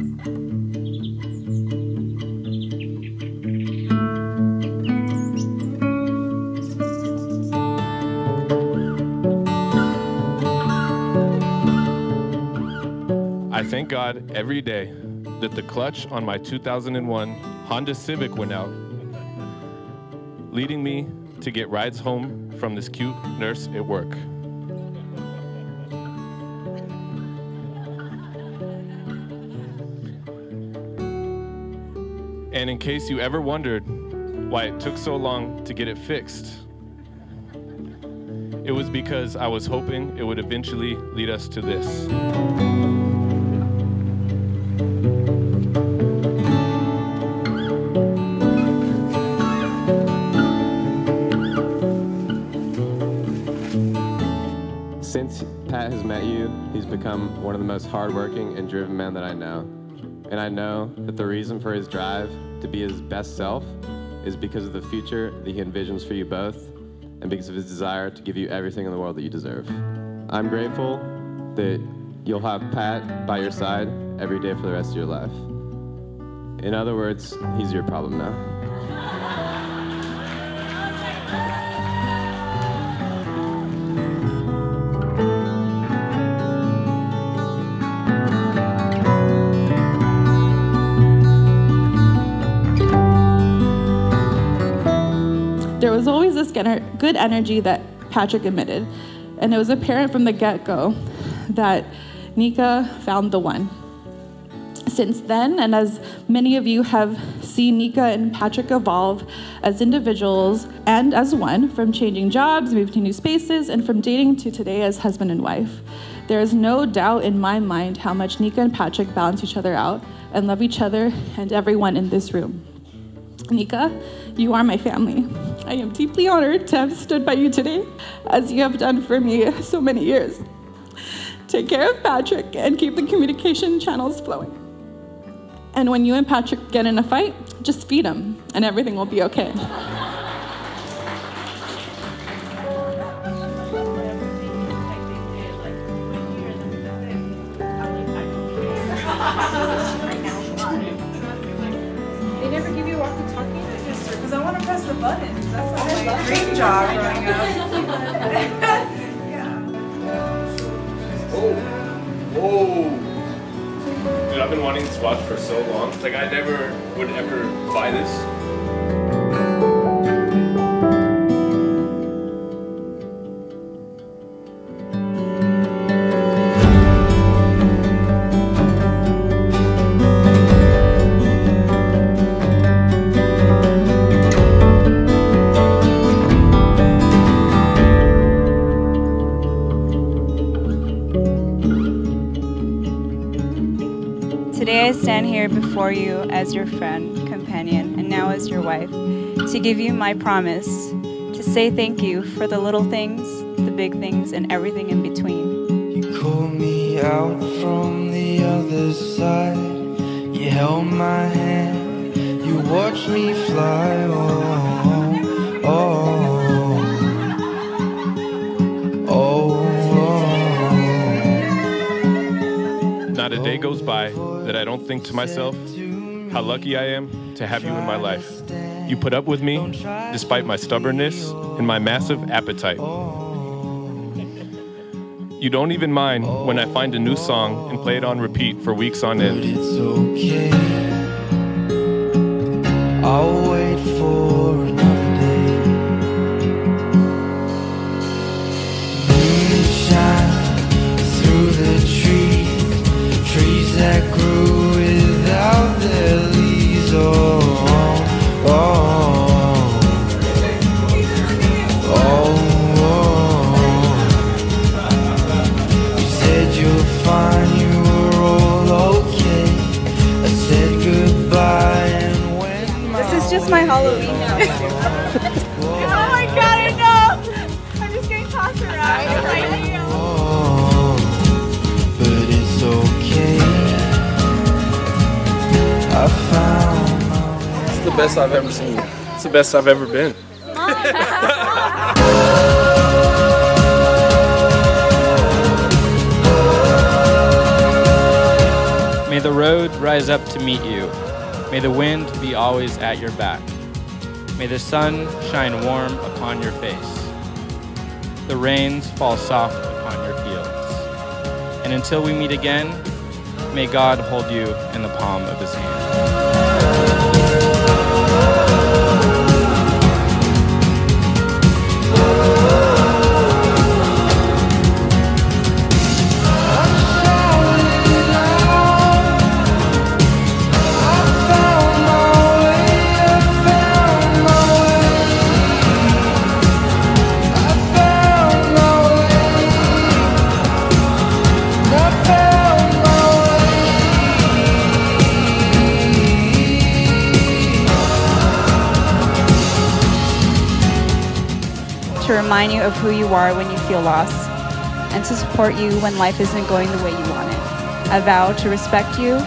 I thank God every day that the clutch on my 2001 Honda Civic went out, leading me to get rides home from this cute nurse at work. And in case you ever wondered why it took so long to get it fixed, it was because I was hoping it would eventually lead us to this. Since Pat has met you, he's become one of the most hardworking and driven men that I know. And I know that the reason for his drive to be his best self is because of the future that he envisions for you both and because of his desire to give you everything in the world that you deserve. I'm grateful that you'll have Pat by your side every day for the rest of your life. In other words, he's your problem now. There was always this good energy that Patrick emitted, and it was apparent from the get-go that Nika found the one. Since then, and as many of you have seen Nika and Patrick evolve as individuals and as one, from changing jobs, moving to new spaces, and from dating to today as husband and wife. There is no doubt in my mind how much Nika and Patrick balance each other out and love each other and everyone in this room. Nika, you are my family. I am deeply honored to have stood by you today, as you have done for me so many years. Take care of Patrick and keep the communication channels flowing. And when you and Patrick get in a fight, just feed him and everything will be okay. Today I stand here before you as your friend, companion, and now as your wife, to give you my promise to say thank you for the little things, the big things, and everything in between. You called me out from the other side, you held my hand, you watched me fly, oh, oh, oh, oh. Not a day goes by that I don't think to myself, how lucky I am to have you in my life. You put up with me despite my stubbornness and my massive appetite. You don't even mind when I find a new song and play it on repeat for weeks on end. It's okay. I'll wait for another day. Moonshine through the trees, trees that grow without their leaves, oh, oh, oh, oh. You said you're fine, you were all okay, I said goodbye and went my way. This is just my Halloween now. Oh my god, enough! I'm just getting tossed around. Oh, but it's okay. It's the best I've ever seen. It's the best I've ever been. May the the roads rise up to meet you. May the wind be always at your back. May the sun shine warm upon your face. The rains fall soft upon your fields. And until we meet again, may God hold you in the palm of his hand. To remind you of who you are when you feel lost, and to support you when life isn't going the way you want it. I vow to respect you,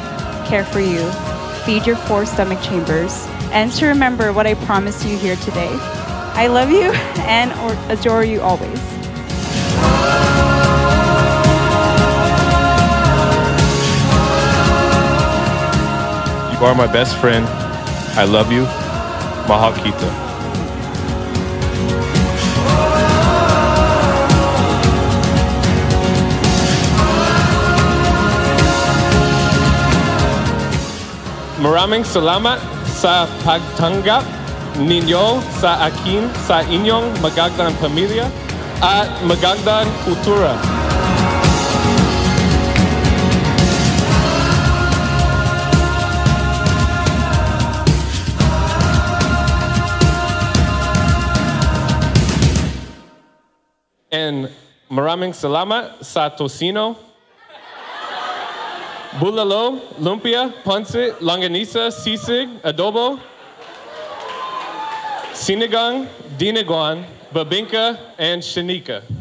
care for you, feed your four stomach chambers, and to remember what I promised you here today. I love you and adore you always. You are my best friend. I love you. Mahal Kita. Maraming salamat sa pagtanggap ninyo sa akin sa inyong magagandang pamilya at magagandang kultura. And maraming salamat sa tocino. Bulalo, Lumpia, Pancit, Langanisa, Sisig, Adobo, Sinigang, Dinaguan, Babinka, and Shinika.